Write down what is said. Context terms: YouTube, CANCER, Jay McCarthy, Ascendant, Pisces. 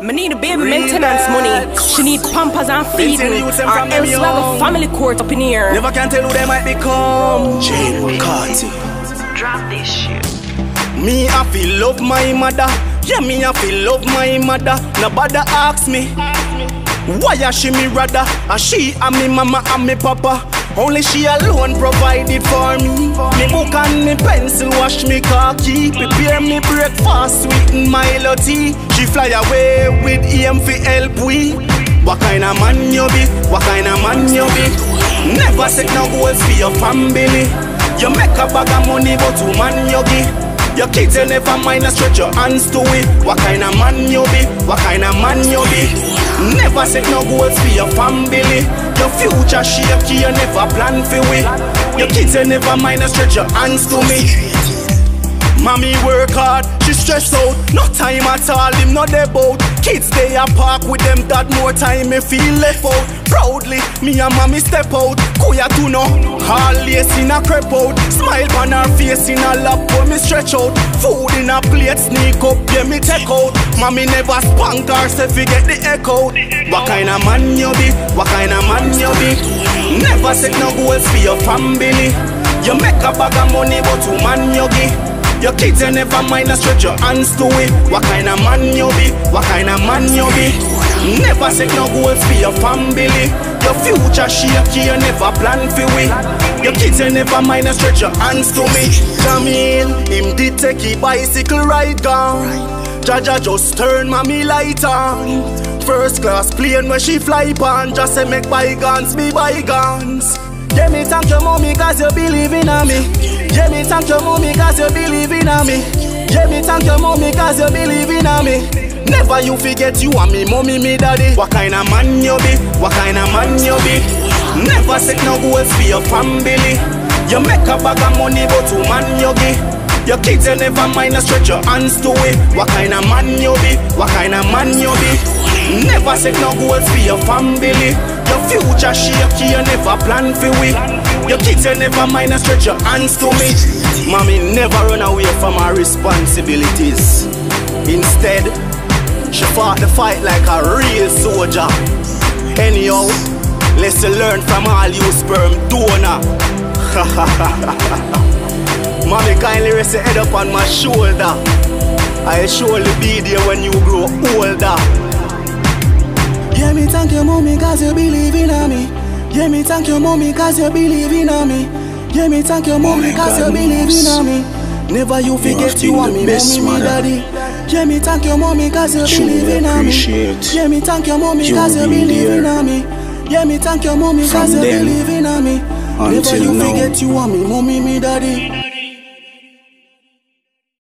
Me need a baby maintenance money. She need pampers and feeding. Or else we have a family court up in here. Never can tell who they might become. Jay McCarthy. Drop this shit. Me I feel love my mother. Yeah, me I feel love my mother. Nobody asks me why a she me rather. And she and me mama and me papa. Only she alone provided for me. Me book and me pencil, wash me khaki. Prepare me breakfast, sweeten my tea. She fly away with him for help we. What kind of man you be? What kind of man you be? Never set no goals for your family. You make a bag of money but who man you be? Your kids you never mind, stretch your hands to it. What kind of man you be? What kind of man you be? Never set no goals for your family. Your future shaky, you never plan for it. Your kids you never mind, stretch your hands to me. Mommy work hard, she stress out. No time at all, him not about. Kids they are park with them that more time me feel left out. Proudly, me and mommy step out. Kuya tuno, all lace in a crepe out. Smile on her face in a lap when me stretch out. Food in a plate, sneak up, yeah me take out. Mommy never spank herself, we get the echo. What kind of man you be? What kind of man you be? Never set no goals for your family. You make a bag of money but who man you be? Your kids you never mind, stretch your hands to it. What kind of man you be? What kind of man you be? Never set no goals for your family. Your future shaky, you never plan for it. Your kids you never mind, stretch your hands to me. Jamil, him did take a bicycle ride down. Jaja just turn mommy light on. First class plane when she fly pan. Just say make bygones be bygones. Yeah, me thank your mommy cause you believe in me. Yeah, me thank your mommy cause you believe in me. Yeah, me thank your mommy cause you believe in me. Never you forget you and me mommy, me daddy. What kind of man you be? What kind of man you be? Never set no goals for your family. You make a bag of money but who man you be? Your kids you never mind, stretch your hands to it. What kind of man you be? What kind of man you be? Never set no goals for your family. Your future shaky, you never plan for it. Your kids you never mind, stretch your hands to me. Mommy never run away from her responsibilities. Instead, she fought the fight like a real soldier. Anyhow, let's learn from all you sperm donor. Mommy kindly rest your head up on my shoulder. I'll surely be there when you grow older. Yeah, me thank your mommy cause you believe in me. Yeah, me thank your mommy cause you believe in me. Yeah, me thank your mommy cause you believe in me. Never you forget you and me mommy, me daddy. Yeah, me thank your mommy cause you believe in me. Yeah, me thank your mommy cause you believe in me. Yeah, me thank your mommy cause you believe in me. Never you forget you and me mommy, me daddy.